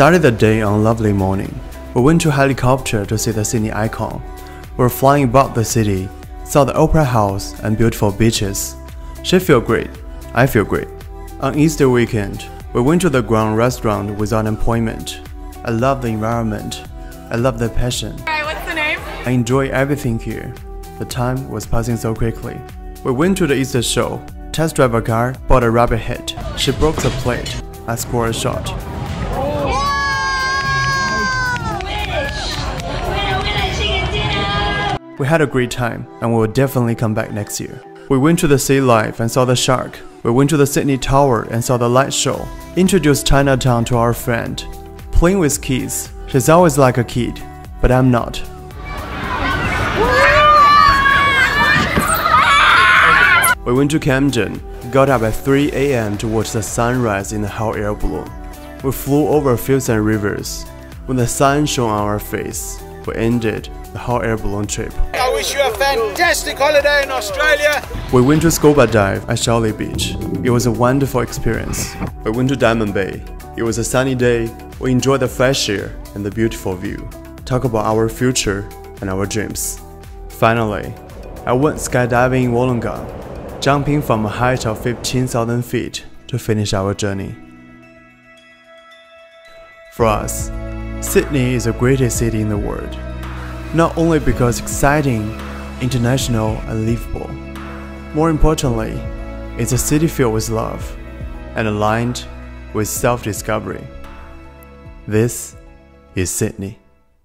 Started the day on a lovely morning. We went to helicopter to see the Sydney icon. We were flying about the city, saw the opera house and beautiful beaches. She feel great, I feel great. On Easter weekend, we went to the Ground restaurant without employment. I love the environment. I love the passion. Alright, what's the name? I enjoy everything here. The time was passing so quickly. We went to the Easter show, test drive a car, bought a rabbit head. She broke the plate. I scored a shot. We had a great time and we will definitely come back next year. We went to the Sea Life and saw the shark. We went to the Sydney Tower and saw the light show. Introduced Chinatown to our friend. Playing with kids. She's always like a kid, but I'm not. We went to Camden. Got up at 3 a.m. to watch the sunrise in the hot air balloon. We flew over fields and rivers. When the sun shone on our face, we ended the hot air balloon trip. I wish you a fantastic holiday in Australia! We went to scuba dive at Shelly Beach. It was a wonderful experience. We went to Diamond Bay. It was a sunny day. We enjoyed the fresh air and the beautiful view. Talk about our future and our dreams. Finally, I went skydiving in Wollongong, jumping from a height of 15,000 feet to finish our journey. For us, Sydney is the greatest city in the world. Not only because it's exciting, international and livable. More importantly, it's a city filled with love and aligned with self-discovery. This is Sydney.